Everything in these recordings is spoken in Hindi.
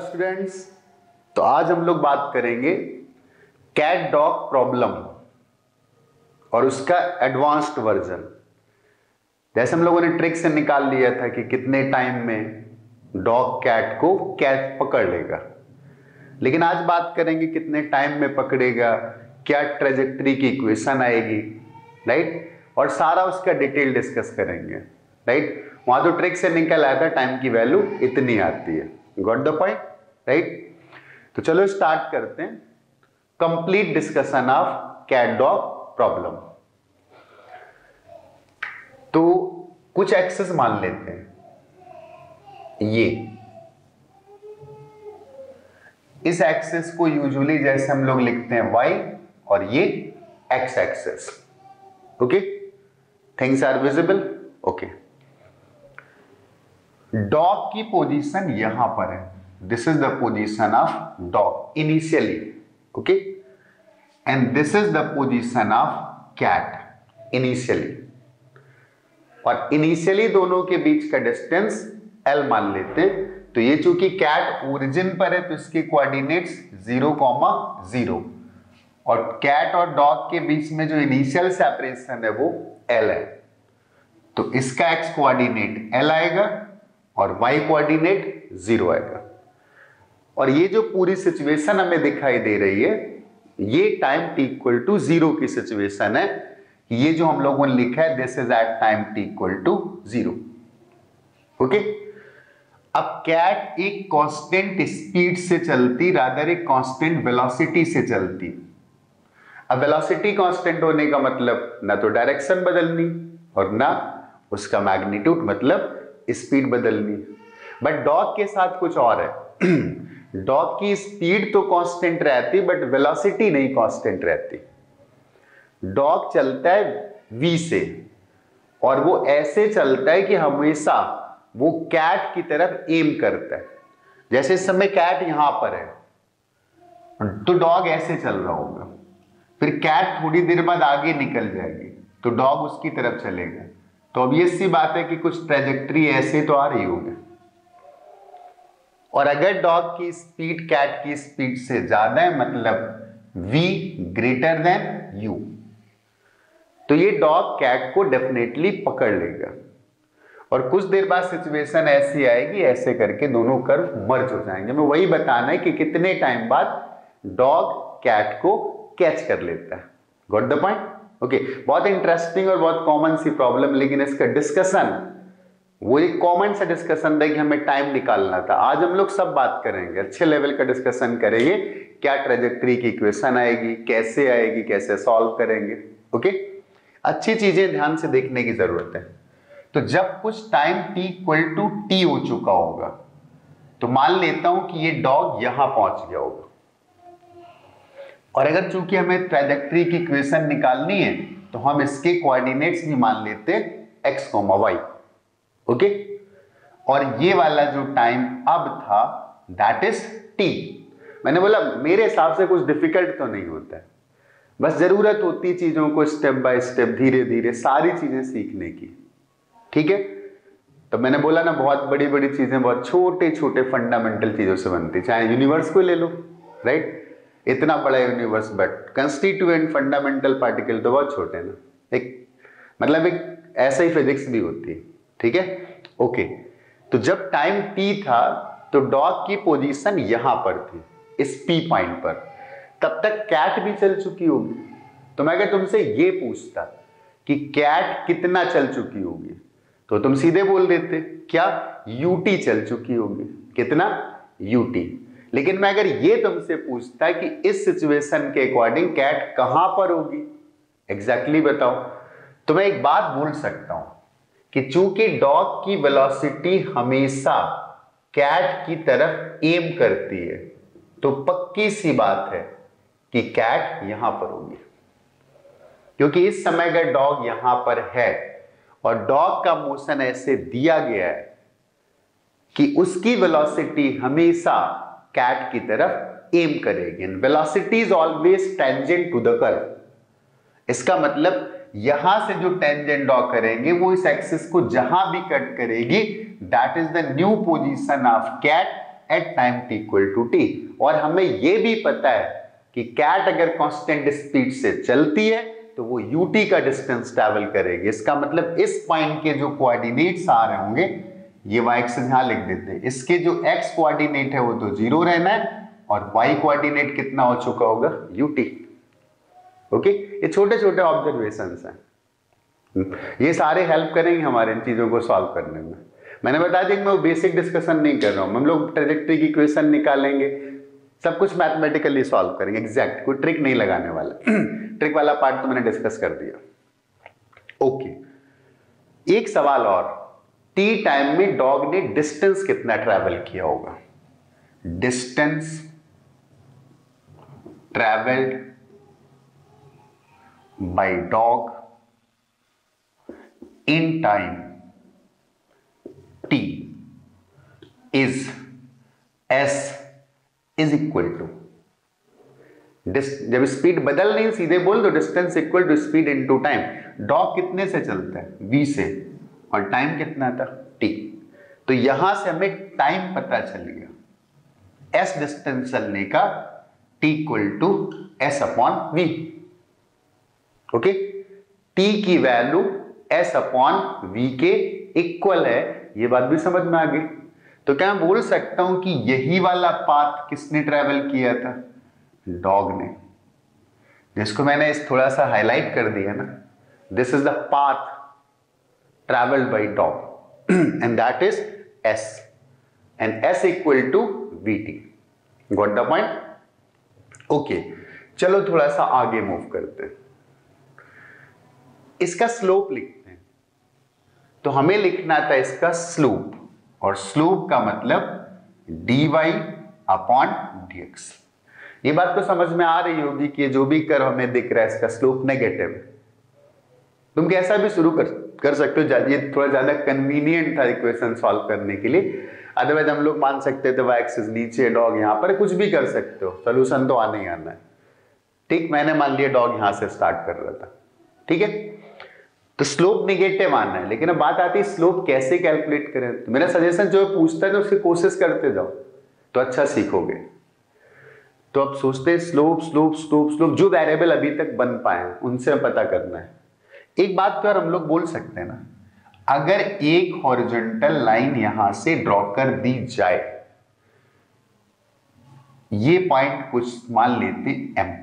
स्टूडेंट्स, तो आज हम लोग बात करेंगे कैट डॉग प्रॉब्लम और उसका एडवांस्ड वर्जन। जैसे हम लोगों ने ट्रिक से निकाल लिया था कि कितने टाइम में डॉग कैट को कैट पकड़ लेगा, लेकिन आज बात करेंगे कितने टाइम में पकड़ेगा, क्या ट्रेजेक्टरी की इक्वेशन आएगी, राइट, और सारा उसका डिटेल डिस्कस करेंगे, राइट। वहां तो ट्रिक से निकल आया था टाइम की वैल्यू इतनी आती है, गॉट द पॉइंट, राइट। तो चलो स्टार्ट करते हैं complete discussion of cat dog problem. तो कुछ एक्सेस मान लेते हैं, ये इस एक्सेस को यूजुअली जैसे हम लोग लिखते हैं y और ये x access, okay, things are visible, okay. Dog की पोजीशन यहां पर है, this is the position of dog initially, okay, and this is the position of cat initially, और इनिशियली दोनों के बीच का डिस्टेंस l मान लेते हैं। तो ये चूंकि कैट ओरिजिन पर है तो इसके कोऑर्डिनेट्स 0,0 और कैट और डॉग के बीच में जो इनिशियल सेपरेशन है वो l है। तो इसका x कोऑर्डिनेट l आएगा और y कोऑर्डिनेट 0 आएगा, और ये जो पूरी सिचुएशन हमें दिखाई दे रही है ये टाइम t = 0 की सिचुएशन है। ये जो हम लोगों ने लिखा है this is at time t = 0, okay. अब कैट एक कांस्टेंट स्पीड से चलती, रादर एक कांस्टेंट वेलोसिटी से चलती। अब वेलोसिटी कांस्टेंट होने का मतलब ना तो डायरेक्शन बदलनी और ना उसका मैग्नीट्यूड मतलब स्पीड बदलनी, बट डॉग के साथ कुछ और है। डॉग की स्पीड तो कांस्टेंट रहती बट वेलोसिटी नहीं कांस्टेंट रहती। डॉग चलता है v से और वो ऐसे चलता है कि हमेशा वो कैट की तरफ एम करता है। जैसे इस समय कैट यहां पर है तो डॉग ऐसे चल रहा होगा, फिर कैट थोड़ी देर बाद आगे निकल जाएगी तो डॉग उसकी तरफ चलेगा। तो ऑब्वियस सी बात है कि कुछ ट्रैजेक्टरी ऐसे तो आ रही होगी, और अगर डॉग की स्पीड कैट की स्पीड से ज्यादा है मतलब v greater than u, तो ये डॉग कैट को डेफिनेटली पकड़ लेगा। और कुछ देर बाद सिचुएशन ऐसी आएगी, ऐसे करके दोनों कर्व मर्ज हो जाएंगे। मैं वही बताना है कि कितने टाइम बाद डॉग कैट को कैच कर लेता है, गॉट द पॉइंट, ओके, बहुत इंटरेस्टिंग और बहुत कॉमन सी प्रॉब्लम, लेकिन इसका डिस्कशन वो एक कॉमन सा डिस्कशन था कि हमें टाइम निकालना था। आज हम लोग सब बात करेंगे, अच्छे लेवल का डिस्कशन करेंगे, क्या ट्रेजेक्टरी की इक्वेशन आएगी, कैसे सॉल्व करेंगे, ओके। अच्छी चीजें ध्यान से देखने की जरूरत है। तो जब कुछ टाइम t = t हो चुका होगा तो मान लेता हूं कि ये डॉग यहां पहुंच गया होगा, और अगर चूंकि हमें ट्रैजेक्टरी की इक्वेशन निकालनी है तो हम इसके कोऑर्डिनेट्स भी मान लेते हैं x, y, ओके। और ये वाला जो टाइम अब था दैट इज t। मैंने बोला मेरे हिसाब से कुछ डिफिकल्ट तो नहीं होता है, बस जरूरत होती चीजों को स्टेप बाय स्टेप धीरे धीरे सारी चीजें सीखने की, ठीक है। तो मैंने बोला ना बहुत बड़ी बड़ी चीजें बहुत छोटे छोटे फंडामेंटल चीजों से बनती, चाहे यूनिवर्स को ले लो, राइट, इतना बड़ा universe but constituent fundamental particle तो बहुत छोटे ना, एक ऐसा ही फिजिक्स भी होती है, ठीक है, ओके। तो जब टाइम t था तो डॉग की पोजीशन यहां पर थी इस p पॉइंट पर, तब तक कैट भी चल चुकी होगी। तो मैं अगर तुमसे ये पूछता कि कैट कितना चल चुकी होगी तो तुम सीधे बोल देते क्या ut चल चुकी होगी, कितना ut। लेकिन मैं अगर ये तुमसे पूछता कि इस सिचुएशन के अकॉर्डिंग कैट कहां पर होगी एग्जैक्टली बताओ, तो मैं एक बात बोल सकता हूं कि चूंकि डॉग की वेलोसिटी हमेशा कैट की तरफ एम करती है तो पक्की सी बात है कि कैट यहां पर होगी, क्योंकि इस समय अगर डॉग यहां पर है और डॉग का मोशन ऐसे दिया गया है कि उसकी वेलोसिटी हमेशा कैट की तरफ एम करेगी, velocity is always tangent to the curve. इसका मतलब यहां से जो टेंजेंट ड्रॉ करेंगे वो इस एक्सिस को जहां भी कट करेगी that is the new position of cat at time t equal to t। और हमें यह भी पता है कि कैट अगर कांस्टेंट स्पीड से चलती है तो वो ut का डिस्टेंस ट्रैवल करेगी। इसका मतलब इस पॉइंट के जो कोऑर्डिनेट्स आ रहे होंगे, ये y एक्सिस यहां लिख देते हैं, इसके जो x कोऑर्डिनेट है वो तो जीरो रहना है और y कोऑर्डिनेट कितना हो चुका होगा ut। ओके, ये छोटे छोटे ऑब्जर्वेशंस हैं, ये सारे हेल्प करेंगे हमारे इन चीजों को सॉल्व करने में। मैंने बता दिया कि मैं वो बेसिक डिस्कशन नहीं कर रहा हूं, हम लोग ट्रैजेक्टरी की इक्वेशन निकालेंगे, सब कुछ मैथमेटिकली सॉल्व करेंगे, एग्जैक्ट कोई ट्रिक नहीं लगाने वाला। ट्रिक वाला पार्ट तो मैंने डिस्कस कर दिया। ओके, एक सवाल और, टी टाइम में डॉग ने डिस्टेंस कितना ट्रैवल किया होगा? Distance travelled by dog in time t is s is equal to, जब स्पीड बदल नहीं, सीधे बोल दो distance equal to speed into time. Dog कितने से चलता है? v से, और टाइम कितना था? t। तो यहां से हमें टाइम पता चल गया, s डिस्टेंस चलने का, t equal to s upon v। Okay, t की वैल्यू s अपॉन v के इक्वल है, ये बात भी समझ में आ गई। तो क्या मैं बोल सकता हूं कि यही वाला पाथ किसने ट्रैवल किया था? डॉग ने, जिसको मैंने इस थोड़ा सा हाईलाइट कर दिया ना, this is the path travelled by dog and that is s and s equal to vt। Got the point? Okay, चलो थोड़ा सा आगे मूव करते हैं, इसका स्लोप लिखते हैं। तो हमें लिखना था इसका स्लोप, और स्लोप का मतलब dy अपॉन dx। ये बात तो समझ में आ रही होगी कि जो भी कर्व हमें दिख रहा है इसका स्लोप नेगेटिव। तुम कैसा भी शुरू कर सकते हो, ये थोड़ा ज्यादा कन्वीनियंट था इक्वेशन सॉल्व करने के लिए, अदरवाइज हम लोग मान सकते थे y एक्सिस नीचे, डॉग यहां पर, कुछ भी कर सकते हो, सोल्यूशन तो आना ही आना है। ठीक, मैंने मान लिया डॉग यहां से स्टार्ट कर रहा था, ठीक है, तो स्लोप नेगेटिव आना है। लेकिन अब बात आती है स्लोप कैसे कैलकुलेट करें। तो मेरा सजेशन जो पूछता है तो उसकी कोशिश करते जाओ तो अच्छा सीखोगे। तो अब सोचते हैं स्लोप स्लोप स्लोप स्लोप, जो वेरिएबल अभी तक बन पाए हैं उनसे पता करना है। एक बात तो हम लोग बोल सकते हैं ना, अगर एक हॉरिजॉन्टल लाइन यहां से ड्रॉ कर दी जाए, ये पॉइंट कुछ मान लेते m,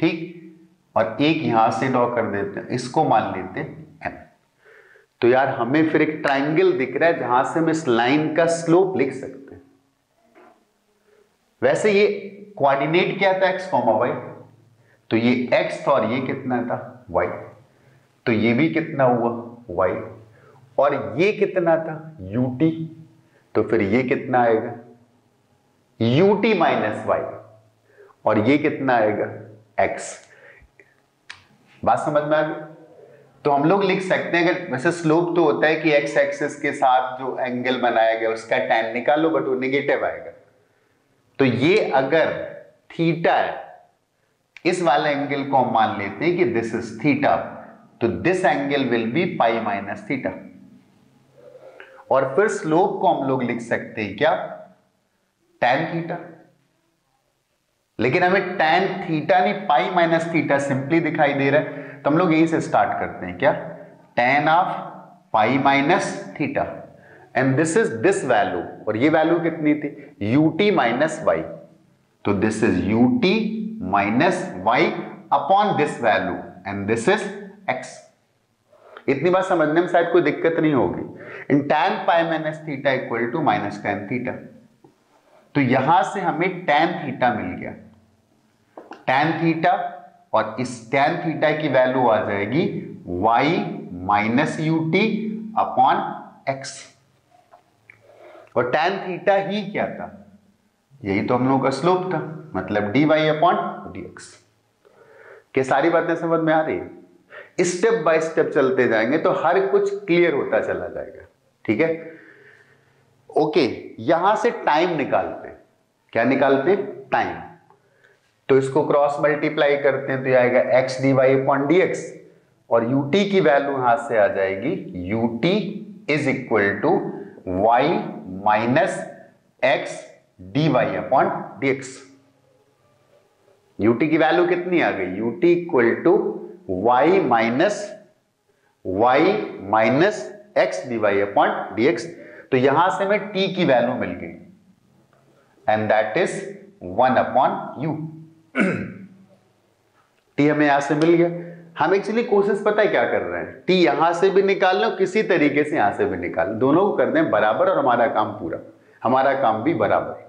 ठीक, और एक यहां से ड्रॉ कर देते हैं, इसको मान लेते हैं m। तो यार हमें फिर एक ट्रायंगल दिख रहा है जहां से हम इस लाइन का स्लोप लिख सकते हैं। वैसे ये कोऑर्डिनेट क्या था? x, y, तो ये x था और ये कितना था? y, तो ये भी कितना हुआ? y, और ये कितना था? ut, तो फिर ये कितना आएगा? ut माइनस y, और ये कितना आएगा? x। बात समझ में आ गई? तो हम लोग लिख सकते हैं, अगर वैसे स्लोप तो होता है कि x एक्सिस के साथ जो एंगल बनाया गया उसका tan निकालो, बट वो नेगेटिव आएगा। तो ये अगर थीटा है, इस वाले एंगल को हम मान लेते हैं कि दिस इज थीटा, तो this angle will be pi minus theta. और फिर स्लोप को हम लोग लिख सकते हैं क्या? tan theta. लेकिन हमें tan थीटा नहीं, पाई माइनस थीटा सिंपली दिखाई दे रहा है, तो हम लोग यहीं से स्टार्ट करते हैं। क्या? tan of pi minus theta, and this is this value, और ये वैल्यू कितनी थी? ut माइनस y, तो this is ut minus y upon this value and this is x। इतनी बात समझने में शायद कोई दिक्कत नहीं होगी। In tan pi minus theta equal to minus tan theta, तो यहां से हमें tan थीटा मिल गया, tan थीटा, और इस tan थीटा की वैल्यू आ जाएगी y minus ut upon x। और tan थीटा ही क्या था? यही तो हम लोगों का स्लोप था, मतलब dy अपॉन dx। के सारी बातें समझ में आ रही है? स्टेप बाय स्टेप चलते जाएंगे तो हर कुछ क्लियर होता चला जाएगा, ठीक है। ओके, यहां से टाइम निकालते हैं। क्या निकालते हैं? टाइम। तो इसको क्रॉस मल्टीप्लाई करते हैं तो आएगा X D Y upon D X, और यूटी की वैल्यू यहां से आ जाएगी UT is equal to Y minus x D Y upon D X. UT की वैल्यू कितनी आ गई, UT equal to Y minus x D Y upon D x. तो यहां से हमें टी की वैल्यू मिल गई and that is 1/u। T हमें यहां से मिल गया। हम एक्चुअली कोशिश पता है क्या कर रहे हैं, टी यहां से भी निकाल लो किसी तरीके से, यहां से भी निकाल लो, दोनों को कर दें बराबर और हमारा काम पूरा, हमारा काम भी बराबर।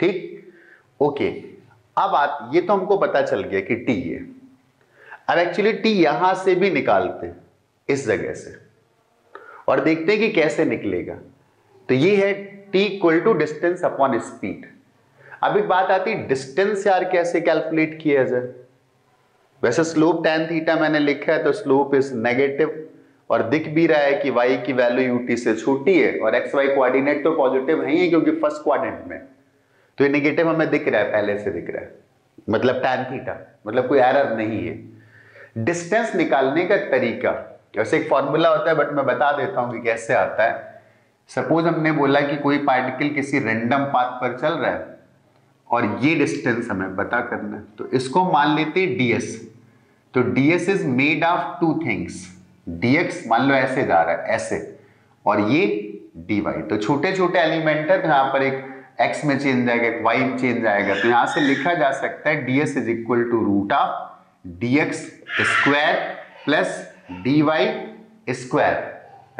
ठीक, ओके। अब आप ये तो हमको पता चल गया कि टी है। अब एक्चुअली टी यहां से भी निकालते हैं इस जगह से और देखते हैं कि कैसे निकलेगा। तो ये है T equal to distance upon speed. अब एक बात आती है डिस्टेंस यार कैसे कैलकुलेट किया जाए। वैसे स्लोप tan थीटा मैंने लिखा है तो स्लोप इज नेगेटिव और दिख भी रहा है कि y की वैल्यू यूटी से छोटी है और एक्स वाई कोऑर्डिनेट तो पॉजिटिव है ही क्योंकि फर्स्ट क्वाड्रेंट में, तो ये नेगेटिव हमें दिख रहा है, पहले से दिख रहा है, मतलब tan थीटा, मतलब कोई एरर नहीं है। डिस्टेंस निकालने का तरीका वैसे एक फॉर्मूला होता है बट मैं बता देता हूं कि कैसे आता है। सपोज हमने बोला कि कोई पार्टिकल किसी रेंडम पाथ पर चल रहा है और ये डिस्टेंस हमें पता करना है, तो इसको मान लेते हैं ds। तो ds is made of two things, dx मान लो ऐसे जा रहा है ऐसे, और ये dy। तो छोटे छोटे एलिमेंट है, तो यहाँ पर एक x में चेंज आएगा, एक y में चेंज आएगा, तो यहाँ से लिखा जा सकता है ds is equal to root of dx square plus dy square,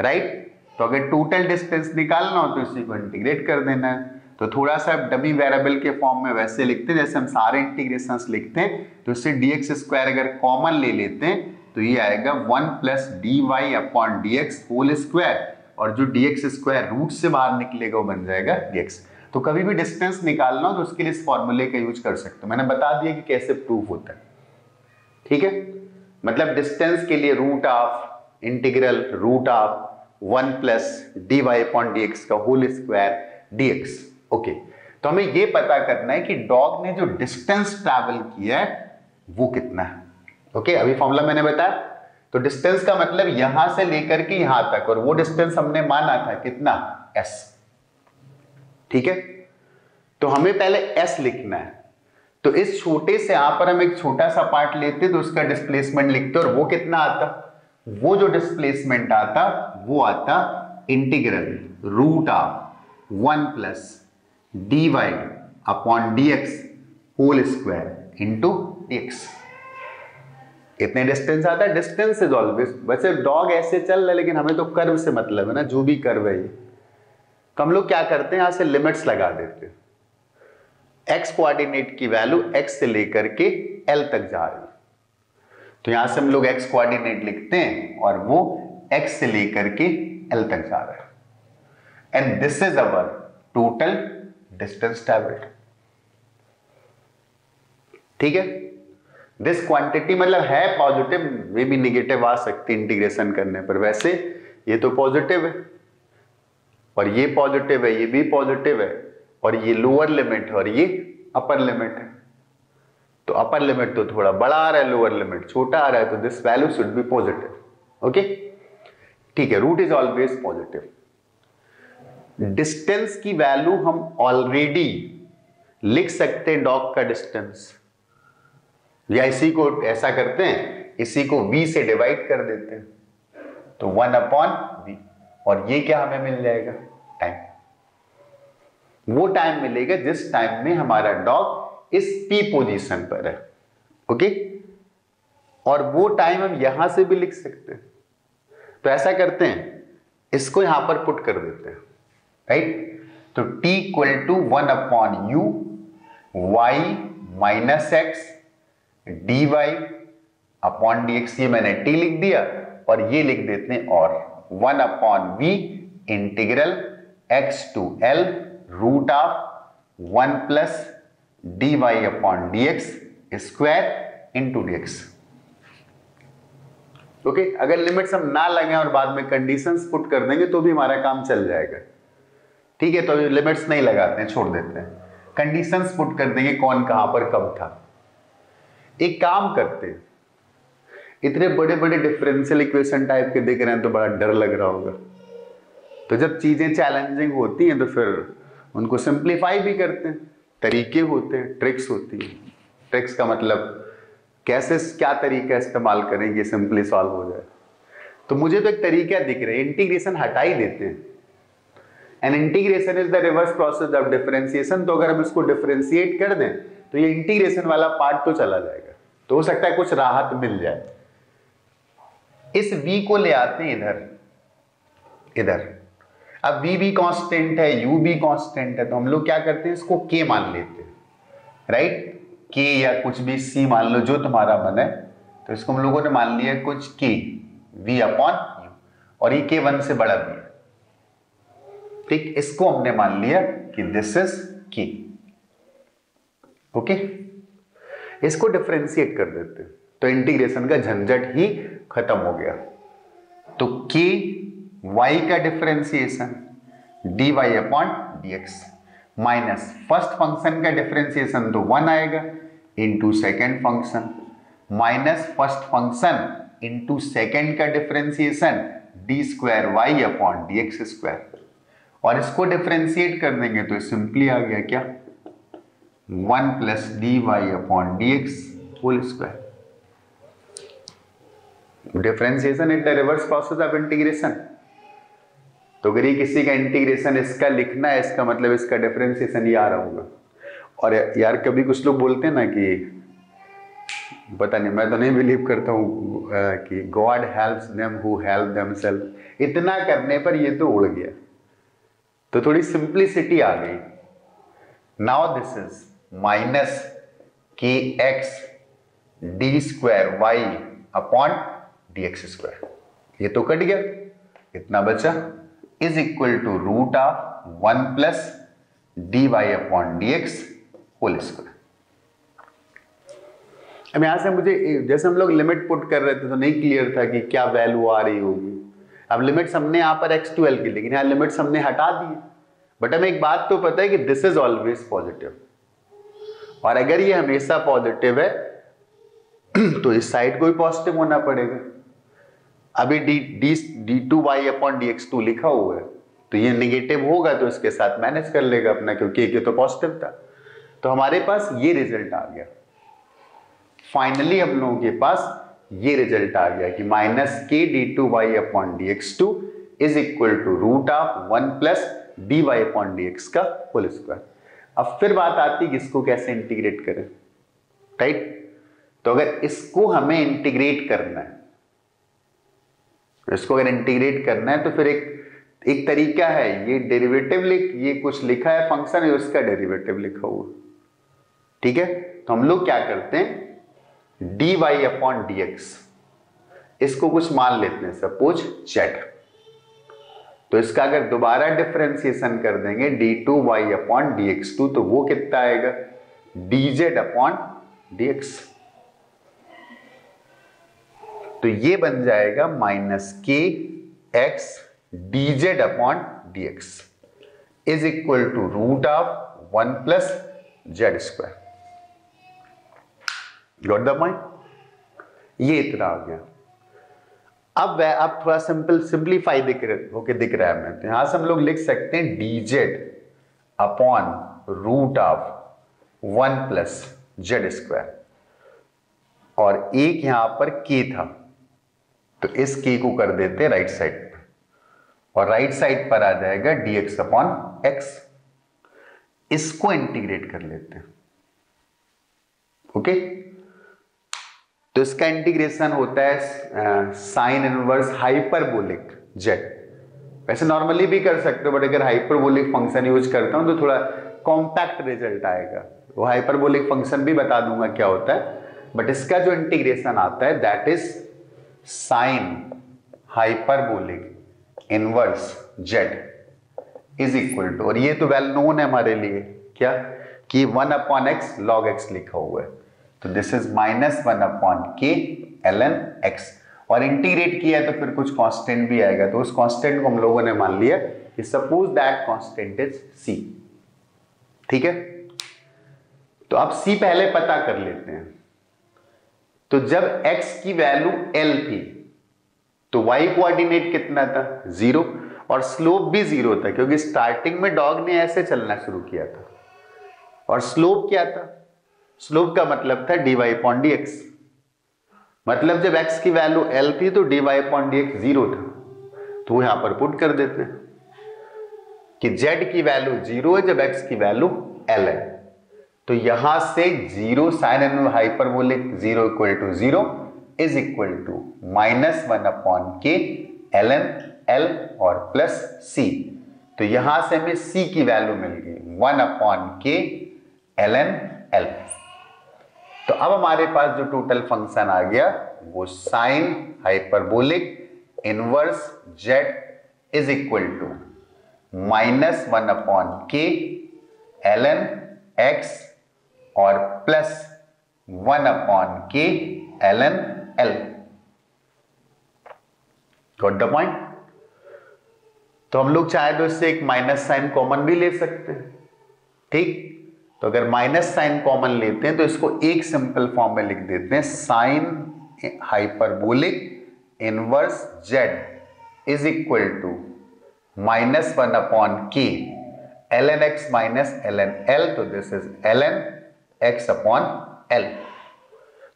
right. तो अगर टोटल डिस्टेंस निकालना हो तो इसी को इंटीग्रेट कर देना है। तो थोड़ा सा डमी वेरिएबल के फॉर्म में वैसे लिखते हैं जैसे हम सारे इंटीग्रेशंस लिखते हैं, तो इससे dx स्क्वायर अगर कॉमन ले लेते हैं तो ये आएगा 1 plus D Y upon D x whole square, और जो dx स्क्वायर रूट से बाहर निकलेगा वो बन जाएगा dx। तो कभी भी डिस्टेंस निकालना हो तो उसके लिए इस फॉर्मूले का यूज कर सकते हो। मैंने बता दिया कि कैसे प्रूफ होता है, ठीक है। मतलब डिस्टेंस के लिए root of integral root of 1 plus D Y upon D x का होल स्क्वायर dx, ओके। तो हमें यह पता करना है कि डॉग ने जो डिस्टेंस ट्रैवल किया है वो कितना है, ओके। अभी फॉर्मूला मैंने बताया, तो डिस्टेंस का मतलब यहां से लेकर के यहां तक, और वो डिस्टेंस हमने माना था कितना s, ठीक है। तो हमें पहले s लिखना है, तो इस छोटे से यहां पर हम एक छोटा सा पार्ट लेते तो उसका डिस्प्लेसमेंट लिखते और वो कितना आता, वो जो डिस्प्लेसमेंट आता वो आता integral root of 1 plus D Y upon D x whole square into D X. इतने डिस्टेंस आता है। डिस्टेंस इज ऑलवेज, वैसे डॉग ऐसे चल रहा है लेकिन हमें तो कर्व से मतलब है ना, जो भी कर्व है ये। तो हम लोग क्या करते हैं, यहां से लिमिट्स लगा देते हैं। एक्स कोऑर्डिनेट की वैल्यू एक्स से लेकर के एल तक जा रही है, तो यहां से हम लोग एक्स कोऑर्डिनेट लिखते हैं और वो एक्स से लेकर के एल तक जा रहा है, and this is our total distance travelled, ठीक है। दिस क्वांटिटी मतलब है पॉजिटिव, वे भी नेगेटिव आ सकती इंटीग्रेशन करने पर। वैसे ये तो पॉजिटिव है और ये पॉजिटिव है, ये भी पॉजिटिव है, और ये लोअर लिमिट है और ये अपर लिमिट है। तो अपर लिमिट तो थोड़ा बड़ा आ रहा है, लोअर लिमिट छोटा आ रहा है, तो this value should be positive, okay, ठीक है। Root is always positive. Distance की वैल्यू हम ऑलरेडी लिख सकते हैं डॉग का डिस्टेंस, या इसी को ऐसा करते हैं, इसी को v से डिवाइड कर देते हैं, तो 1/v, और ये क्या हमें मिल जाएगा, टाइम। वो टाइम मिलेगा जिस टाइम में हमारा डॉग इस p पोजीशन पर है, ओके। और वो टाइम हम यहां से भी लिख सकते हैं, तो ऐसा करते हैं, इसको यहां पर पुट कर देते हैं, राइट। तो t equal to 1/u y minus x D Y upon D x, ये मैंने t लिख दिया और ये लिख देते हैं और 1/v integral x to l root of 1 plus D Y upon D x square into D x, okay. अगर लिमिट्स हम ना लगाएं और बाद में कंडीशंस पुट कर देंगे तो भी हमारा काम चल जाएगा, ठीक है। तो लिमिट्स नहीं लगाते हैं, छोड़ देते हैं, कंडीशंस पुट कर देंगे कौन कहां पर कब था। एक काम करते हैं, इतने बड़े बड़े डिफरेंशियल इक्वेशन टाइप के दिख रहे हैं तो बड़ा डर लग रहा होगा, तो जब चीजें चैलेंजिंग होती हैं तो फिर उनको सिंप्लीफाई भी करते हैं, तरीके होते हैं, ट्रिक्स होती हैं। ट्रिक्स का मतलब कैसे क्या तरीका इस्तेमाल करें ये सिंपली सॉल्व हो जाए। तो मुझे तो एक तरीका दिख रहा है, इंटीग्रेशन हटा ही देते हैं। And integration is the reverse process of differentiation. तो अगर हम इसको डिफरेंशिएट कर दें तो ये इंटीग्रेशन वाला पार्ट तो चला जाएगा, तो हो सकता है कुछ राहत मिल जाए। इस v को ले आते हैं इधर इधर। अब v भी कांस्टेंट है, u भी कांस्टेंट है, तो हम लोग क्या करते हैं, इसको k मान लेते हैं, राइट। k या कुछ भी c मान लो, जो तुम्हारा मन है। तो इसको हम लोगों ने मान लिया कुछ k, v अपॉन u, और ये k 1 से बड़ा भी है, ठीक। इसको हमने मान लिया कि दिस इज k, ओके। इसको डिफरेंशिएट कर देते हैं तो इंटीग्रेशन का झंझट ही खत्म हो गया। तो k y का differentiation dy upon dx minus first function का डिफरेंशिएशन तो 1 आएगा into second function, minus first function into second का differentiation d square y upon D x square. और इसको डिफरेंशिएट कर देंगे तो सिंपली आ गया क्या, 1 plus D Y upon D x whole square. Differentiation is the reverse process of integration. तो अगर ये किसी का इंटीग्रेशन इसका लिखना है, इसका मतलब इसका डिफरेंशिएशन ये आ रहा होगा। और यार कभी कुछ लोग बोलते हैं ना कि पता नहीं, मैं तो नहीं बिलीव करता हूँ कि God helps them who help themselves. इतना करने पर ये तो उड़ गया। तो थोड़ी सिंप्लिसिटी आ गई। Now this is minus k x d square y upon dx square. ये तो कट गया, इतना बचा is equal to root of 1 plus D Y upon D x whole square. अब यहां से मुझे, जैसे हम लोग लिमिट पुट कर रहे थे तो नहीं क्लियर था कि क्या वैल्यू आ रही होगी। अब लिमिट्स हमने यहां पर x to L की, लेकिन यहाँ लिमिट्स हमने हटा दी। बट हमें एक बात तो पता है कि दिस इज ऑलवेज पॉजिटिव, और अगर ये हमेशा पॉजिटिव है तो इस साइड को भी पॉजिटिव होना पड़ेगा। अभी d2y अपॉन dx2 लिखा हुआ है तो ये नेगेटिव होगा, तो इसके साथ मैनेज कर लेगा अपना, क्योंकि ये तो पॉजिटिव था। तो हमारे पास ये रिजल्ट आ गया। फाइनली हम लोगों के पास ये रिजल्ट आ गया कि minus k d2y upon dx2 is equal to root of 1 plus dy upon dx का होल स्क्वायर। अब फिर बात आती है इसको कैसे इंटीग्रेट करें, राइट। तो अगर इसको हमें इंटीग्रेट करना है, इसको अगर इंटीग्रेट करना है तो फिर एक तरीका है, ये डेरिवेटिव ये कुछ लिखा है फंक्शन है उसका डेरिवेटिव लिखा हुआ, ठीक है। तो हम लोग क्या करते हैं, d Y upon D x इसको कुछ मान लेते हैं, सपोज जेड। तो इसका अगर दोबारा डिफरेंशिएशन कर देंगे d two y upon D x two, तो वो कितना आएगा, d z upon D x. तो ये बन जाएगा minus k x d z upon D x is equal to root of 1 plus z square. Got the point? ये इतना आ गया। अब थोड़ा सिंप्लीफाई दिख रहा है हमें, तो यहां से हम लोग लिख सकते हैं d z upon root of 1 plus z square. और एक यहां पर के था तो इस के को कर देते राइट साइड पर, और राइट साइड पर आ जाएगा dx अपॉन x। इसको इंटीग्रेट कर लेते हैं, ओके। तो इसका इंटीग्रेशन होता है साइन इनवर्स हाइपरबोलिक जेड। वैसे नॉर्मली भी कर सकते हो, बट अगर हाइपरबोलिक फंक्शन यूज करता हूं तो थोड़ा कॉम्पैक्ट रिजल्ट आएगा। वो हाइपरबोलिक फंक्शन भी बता दूंगा क्या होता है, बट इसका जो इंटीग्रेशन आता है that is sine hyperbolic inverse z is equal to, और ये तो वेल नोन है हमारे लिए क्या, कि 1 अपॉन एक्स लॉग एक्स लिखा हुआ है। तो this is minus 1 upon k ln x, और इंटीग्रेट किया है तो फिर कुछ कांस्टेंट भी आएगा, तो उस कांस्टेंट को हम लोगों ने मान लिया कि suppose that constant is c, ठीक है। तो अब c पहले पता कर लेते हैं। तो जब x की वैल्यू l थी तो y कोऑर्डिनेट कितना था, 0, और स्लोप भी जीरो था क्योंकि स्टार्टिंग में डॉग ने ऐसे चलना शुरू किया था। और स्लोप क्या था? स्लोप का मतलब था dy/dx, मतलब जब x की वैल्यू l थी तो dy/dx जीरो था, तो यहां पर पुट कर देते हैं कि z की वैल्यू जीरो है जब x की वैल्यू l है। तो यहां से zero sine n hyperbolic zero equal to zero is equal to -1/k ln l और प्लस c। तो यहां से हमें c की वैल्यू मिल गई 1/k ln l। तो अब हमारे पास जो टोटल फंक्शन आ गया वो sine hyperbolic inverse z is equal to -1/k ln x और plus 1/k ln l। Got the point? तो हम लोग चाहे तो इससे एक माइनस साइन कॉमन भी ले सकते हैं, ठीक। तो अगर माइनस साइन कॉमन लेते हैं तो इसको एक सिंपल फॉर्म में लिख देते हैं sine hyperbolic inverse z is equal to -1/k ln x -ln l। तो दिस इज ln x/l।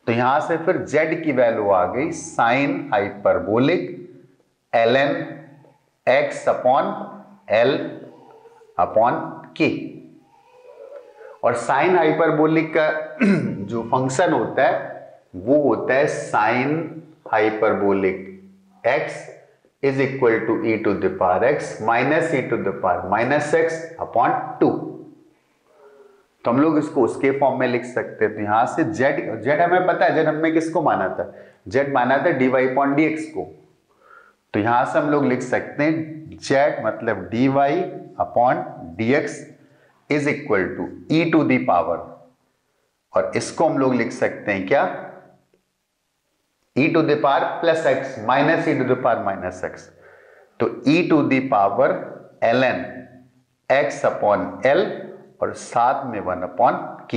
तो यहां से फिर z की वैल्यू आ गई साइन हाइपरबोलिक ln x/l/k। और साइन हाइपरबोलिक का जो फंक्शन होता है वो होता है sine hyperbolic x is equal to e⁻x -e⁻x/2। तो हम लोग इसको उसके फॉर्म में लिख सकते हैं। तो यहां से z हमें पता है, z हमने किसको माना था? z माना था dy/dx को। तो यहां से हम लोग लिख सकते हैं z मतलब dy/dx is equal to e⁻, और इसको हम लोग लिख सकते हैं क्या? e⁻+x -e⁻-x। तो e⁻ln x/l और साथ में 1/k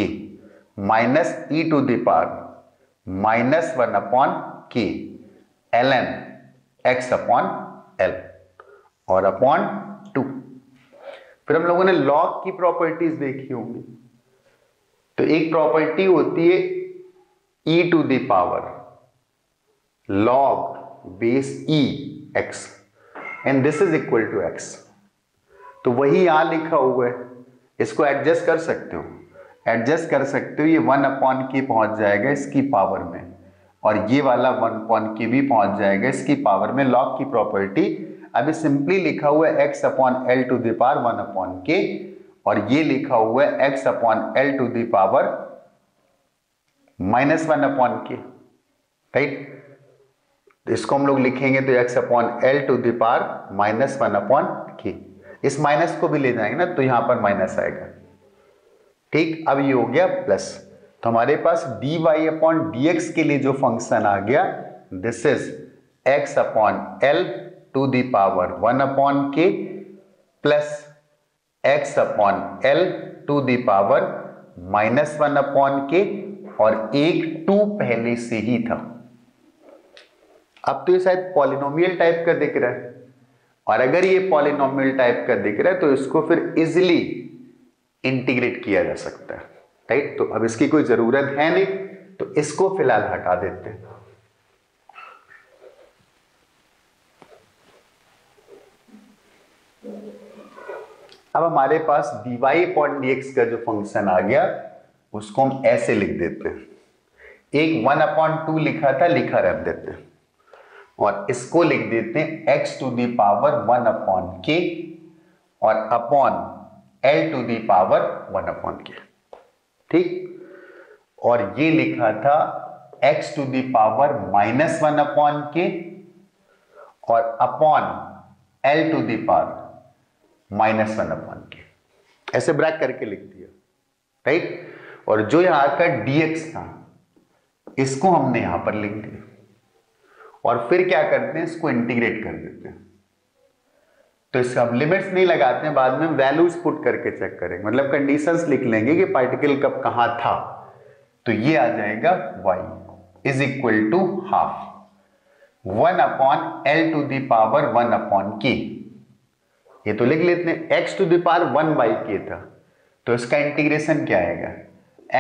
minus e⁻-1/k ln x/l और /2। फिर हम लोगों ने लॉग की प्रॉपर्टीज देखी होंगी। तो एक प्रॉपर्टी होती है log(e)x and this is equal to x। तो वही यहां लिखा हुआ है, इसको एडजस्ट कर सकते हो, ये 1/k पहुंच जाएगा इसकी पावर में और ये वाला 1/k भी पहुंच जाएगा इसकी पावर में। लॉग की प्रॉपर्टी अभी सिंपली लिखा हुआ है x/l⁴ और ये लिखा हुआ है x/l⁻-1/k, राइट। इसको हम लोग लिखेंगे तो x/l⁻-1/k। इस माइनस को भी ले जाएंगे ना तो यहां पर माइनस आएगा, ठीक। अब ये हो गया प्लस। तो हमारे पास dy/dx के लिए जो फंक्शन आ गया this is x/l⁻⁴ + x/l⁻ -1/k और एक 2 पहले से ही था। अब तो ये शायद पॉलिनोमियल टाइप का दिख रहा है, और अगर ये पॉलिनोमियल टाइप का दिख रहा है तो इसको फिर इजिली इंटीग्रेट किया जा सकता है, राइट। तो अब इसकी कोई जरूरत है नहीं, तो इसको फिलहाल हटा देते हैं। अब हमारे पास dy/dx का जो फंक्शन आ गया उसको हम ऐसे लिख देते हैं। एक 1/2 लिखा था, लिखा रख देते हैं और इसको लिख देते हैं x/l⁴ और l⁻⁴ ठीक। और ये लिखा था x⁻−1/k और l⁻−1/k, ऐसे ब्रैक करके लिख दिया, राइट। और जो यहां का dx था इसको हमने यहां पर लिख दिया और फिर क्या करते हैं, इसको इंटीग्रेट कर देते हैं। तो इसका हम लिमिट्स नहीं लगाते हैं, बाद में वैल्यूज पुट करके चेक करेंगे, मतलब कंडीशंस लिख लेंगे कि पार्टिकल कब कहां था। तो ये आ जाएगा y is equal to 1/2 1/l⁻1/k ये तो लिख लेते हैं x to the power 1 by k था, तो इसका इंटीग्रेशन क्या आएगा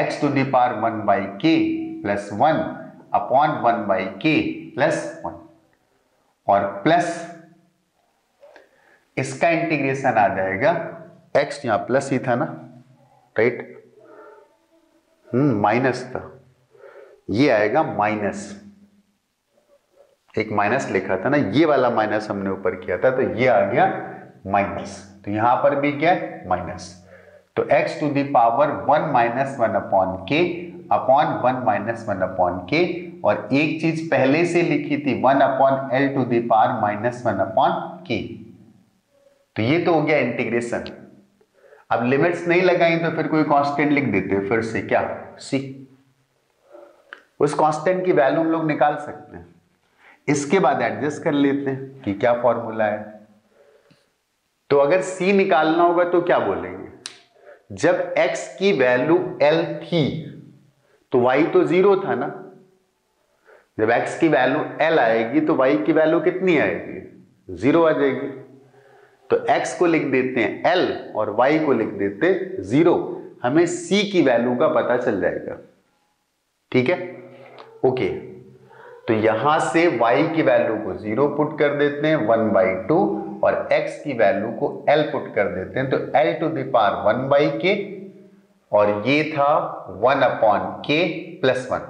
x to the power 1 by k plus 1 upon 1 by k plus 1 और प्लस इसका इंटीग्रेशन आ जाएगा x यहाँ प्लस ही था ना राइट माइनस था, ये आएगा माइनस, एक माइनस लिखा था ना ये वाला माइनस हमने ऊपर किया था तो ये आ गया माइनस, तो यहां पर भी क्या है माइनस, तो x to the power 1 minus 1 upon k upon 1 minus 1 upon k और एक चीज पहले से लिखी थी 1 upon l to the power minus 1 upon k, तो ये तो हो गया इंटीग्रेशन। अब लिमिट्स नहीं लगाई तो फिर कोई कांस्टेंट लिख देते हैं फिर से क्या सी, उस कांस्टेंट की वैल्यू हम लोग निकाल सकते हैं, इसके बाद एडजस्ट कर लेते हैं कि क्या फॉर्मूला है। तो अगर c निकालना होगा तो क्या बोलेंगे, जब x की वैल्यू l थी तो y तो जीरो था ना, जब x की वैल्यू l आएगी तो y की वैल्यू कितनी आएगी जीरो आ जाएगी, तो x को लिख देते हैं l और y को लिख देते हैं जीरो, हमें c की वैल्यू का पता चल जाएगा ठीक है ओके। तो यहां से y की वैल्यू को जीरो पुट कर देते हैं 1 बाई टू और x की वैल्यू को l पुट कर देते हैं, तो l to the power 1 by k और ये था 1 अपॉन के प्लस 1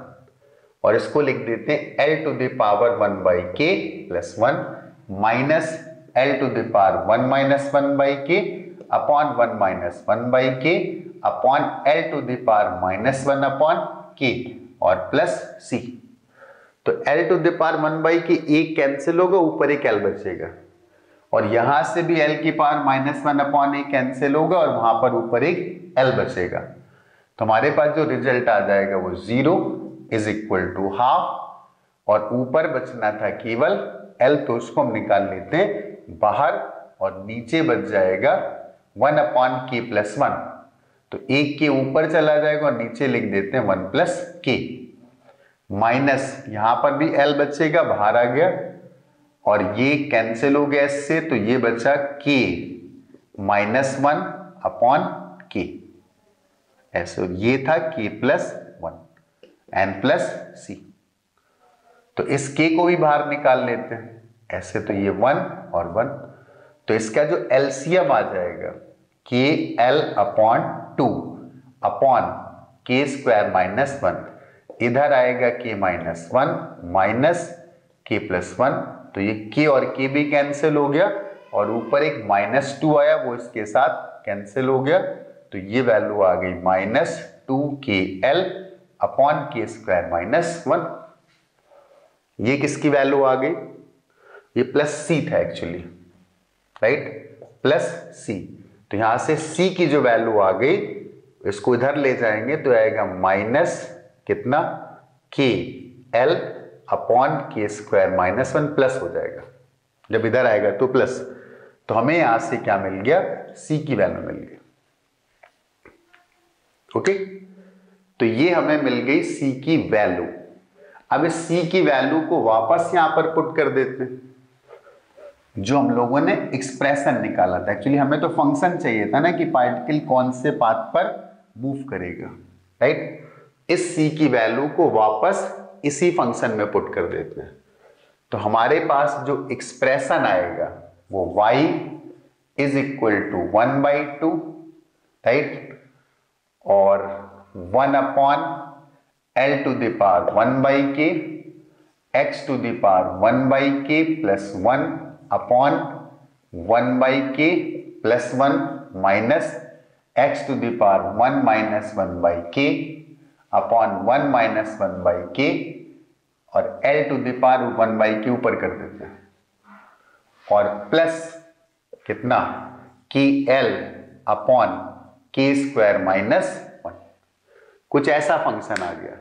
और इसको लिख देते हैं l to the power 1 by k plus 1 minus l to the power 1 minus 1 by k upon 1 minus 1 by k upon l to the power minus 1 upon k और प्लस c, तो l to the power 1 by k एक कैंसिल होगा ऊपर एक l बचेगा और यहां से भी l की पावर माइनस 1 अपॉन एक कैंसिल होगा और वहां पर ऊपर एक l बचेगा, तो हमारे पास जो रिजल्ट आ जाएगा वो zero is equal to half और ऊपर बचना था केवल l, तो उसको हम निकाल लेते हैं बाहर और नीचे बच जाएगा 1 अपॉन के प्लस 1, तो एक के ऊपर चला जाएगा और नीचे लिख देते हैं 1 प्लस के माइनस यहां पर भी l बचेगा बाहर आ गया और ये कैंसिल हो गया इससे, तो ये बचा के माइनस 1 अपॉन के ऐसे, ये था k plus 1 and plus c, तो इस के को भी बाहर निकाल लेते हैं ऐसे, तो ये 1 और 1, तो इसका जो एलसीएम आ जाएगा k l upon 2 upon k square minus 1, इधर आएगा k minus 1 minus k plus 1, तो ये के और के भी कैंसिल हो गया और ऊपर एक माइनस 2 आया वो इसके साथ कैंसिल हो गया, तो ये वैल्यू आ गई minus 2 k l upon k square minus 1, ये किसकी वैल्यू आ गई ये प्लस सी था एक्चुअली राइट प्लस सी, तो यहां से सी की जो वैल्यू आ गई इसको इधर ले जाएंगे तो आएगा माइनस कितना k l upon k square minus 1 plus हो जाएगा, जब इधर आएगा तो प्लस, तो हमें यहां से क्या मिल गया सी की वैल्यू मिल गई ओके, तो ये हमें मिल गई सी की वैल्यू। अब इस सी की वैल्यू को वापस यहां पर पुट कर देते हैं जो हम लोगों ने एक्सप्रेशन निकाला था, एक्चुअली हमें तो फंक्शन चाहिए था ना कि पार्टिकल कौन से पाथ पर मूव करेगा राइट, इस c की वैल्यू को वापस इसी फंक्शन में पुट कर देते हैं, तो हमारे पास जो एक्सप्रेशन आएगा वो y is equal to 1 by two right और 1 upon l to the power 1 by k x to the power 1 by k plus 1 upon 1 by k plus 1 minus x to the power 1 minus 1 by k upon 1 minus 1 by k और l to the power 1 by k ऊपर कर देते हैं और प्लस कितना k l upon k square minus 1, कुछ ऐसा फंक्शन आ गया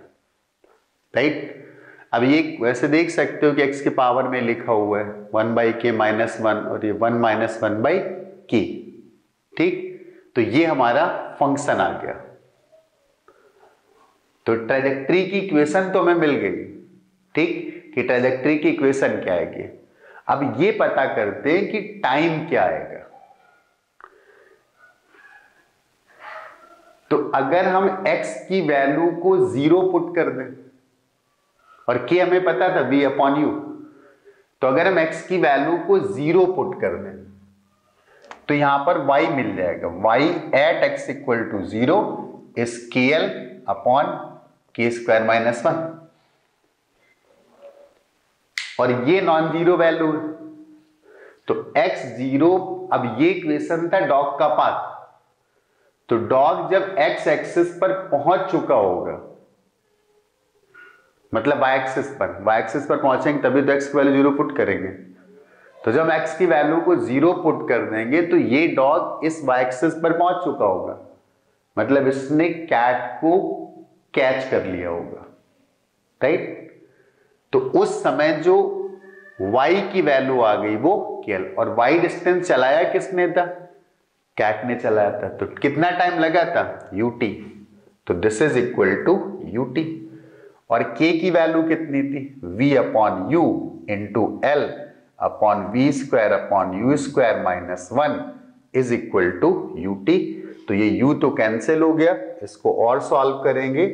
राइट। अब ये वैसे देख सकते हो कि x के पावर में लिखा हुआ है 1 बाई के माइनस 1 और ये 1 माइनस 1 बाई के ठीक, तो ये हमारा फंक्शन आ गया, तो ट्रैजेक्टरी की इक्वेशन तो हमें मिल गई ठीक, कि ट्रैजेक्टरी की इक्वेशन क्या आएगी। अब ये पता करते हैं कि टाइम क्या आएगा, तो अगर हम x की वैल्यू को 0 पुट कर दें और k हमें पता था v अपॉन u, तो अगर हम x की वैल्यू को 0 पुट कर दें तो यहां पर y मिल जाएगा, y at x equal to 0 is kl upon k square minus 1 और ये नॉन जीरो वैल्यू है तो x 0। अब ये इक्वेशन था डॉग का पाथ, तो डॉग जब x एक्सिस पर पहुंच चुका होगा, मतलब y एक्सिस पर पहुंचेंगे तभी तो x की वैल्यू 0 पुट करेंगे। तो जब x की वैल्यू को 0 पुट कर देंगे तो ये डॉग इस y एक्सिस पर पहुंच चुका होगा, मतलब इसने कैट को कैच कर लिया होगा, राइट। तो उस समय जो y की वैल्यू आ गई वो kl, और y डिस्टेंस चलाया किसने था, कैट ने चलाया था। तो कितना टाइम लगा था, ut, तो this is equal to ut। और k की वैल्यू कितनी थी, v upon u into l upon v square upon u square minus 1 is equal to ut। तो ये u तो कैंसिल हो गया, इसको और सॉल्व करेंगे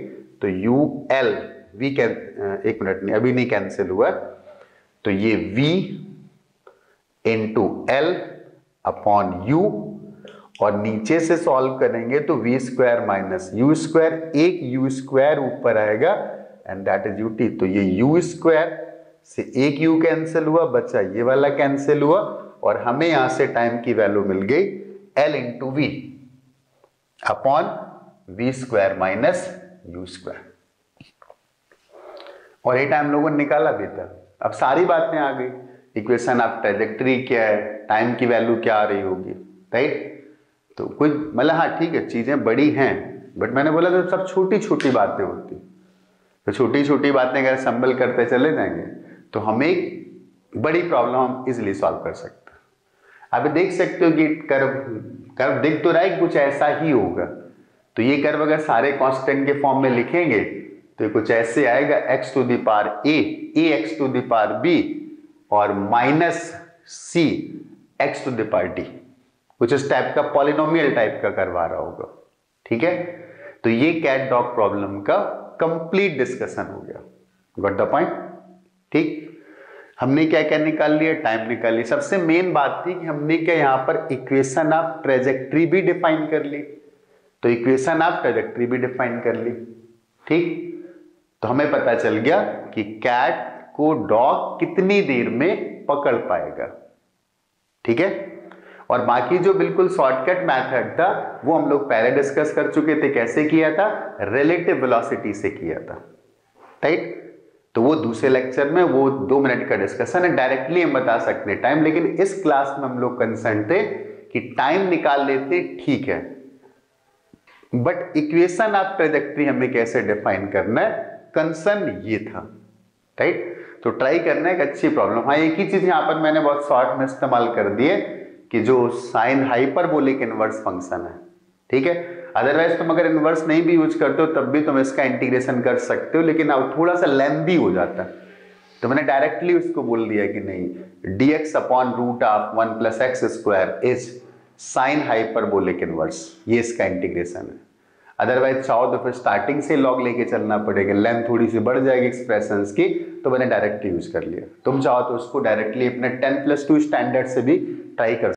तो ul v एक मिनट नहीं, अभी नहीं कैंसिल हुआ, तो ये v into l upon u और नीचे से सॉल्व करेंगे तो v square minus u square, एक u स्क्वायर ऊपर आएगा एंड दैट इज ut। तो ये u स्क्वायर से एक u कैंसिल हुआ, बचा ये वाला कैंसिल हुआ और हमें यहां से टाइम की वैल्यू मिल गई l into v upon v square minus u square, और ये टाइम लोगों ने निकाला भी था। अब सारी बातें आ गई, इक्वेशन ऑफ ट्रैजेक्टरी क्या है, टाइम की वैल्यू क्या आ रही होगी, राइट। तो कुछ मतलब हाँ ठीक है, चीजें बड़ी हैं बट मैंने बोला तो सब छोटी छोटी बातें होती, तो छोटी छोटी बातें अगर संभल करते चले जाएंगे तो हमें एक बड़ी प्रॉब्लम हम इजिली सॉल्व कर सकते हैं। अब देख सकते हो कि कर्व दिख तो रहा है, कुछ ऐसा ही होगा। तो ये कर्व अगर सारे कांस्टेंट के फॉर्म में लिखेंगे तो कुछ ऐसे आएगा, x to the power a x to the power b और minus c x to the power d, कुछ इस टाइप का पॉलिनोमियल टाइप का करवा रहा होगा, ठीक है। तो ये कैट डॉग प्रॉब्लम का कंप्लीट डिस्कशन हो गया, गॉट द पॉइंट, ठीक। हमने क्या क्या निकाल लिया, टाइम निकाल लिया। सबसे मेन बात थी कि हमने क्या यहाँ पर इक्वेशन ऑफ ट्रैजेक्टरी भी डिफाइन कर ली, तो इक्वेशन ऑफ ट्रैजेक्टरी भी डिफाइन कर ली, ठीक। तो हमें पता चल गया कि कैट को डॉग कितनी देर में पकड़ पाएगा, ठीक है। और बाकी जो बिल्कुल शॉर्टकट मेथड था वो हम लोग पहले डिस्कस कर चुके थे, कैसे किया था, रिलेटिव वेलोसिटी से किया था, राइट। तो वो दूसरे लेक्चर में, वो 2 मिनट का डिस्कशन है, डायरेक्टली हम बता सकते हैं टाइम। लेकिन इस क्लास में हम लोग कंसर्न थे कि टाइम निकाल लेते ठीक है, बट इक्वेशन ऑफ ट्रैजेक्टरी हमें कैसे डिफाइन करना है, कंसर्न ये था, राइट। तो ट्राई करना एक अच्छी प्रॉब्लम। हाँ एक ही चीज यहाँ पर मैंने बहुत शॉर्ट में इस्तेमाल कर दी है कि जो साइन हाइपरबोलिक इनवर्स फंक्शन है, ठीक है। अदरवाइज तुम अगर इनवर्स नहीं भी यूज करते हो तब भी तुम इसका इंटीग्रेशन कर सकते हो, लेकिन अब थोड़ा सा लेंथी हो जाता है। तो मैंने डायरेक्टली उसको बोल दिया कि नहीं, dx upon root of 1 plus x square is sine hyperbolic inverse, ये इसका इंटीग्रेशन है। अदरवाइज चाहो तो फिर स्टार्टिंग से लॉग लेके चलना पड़ेगा, लेंथ थोड़ी सी बढ़ जाएगी एक्सप्रेशंस की, तो मैंने डायरेक्टली यूज कर लिया। तुम चाहो तो उसको डायरेक्टली अपने 10+2 स्टैंडर्ड से भी ट्राई कर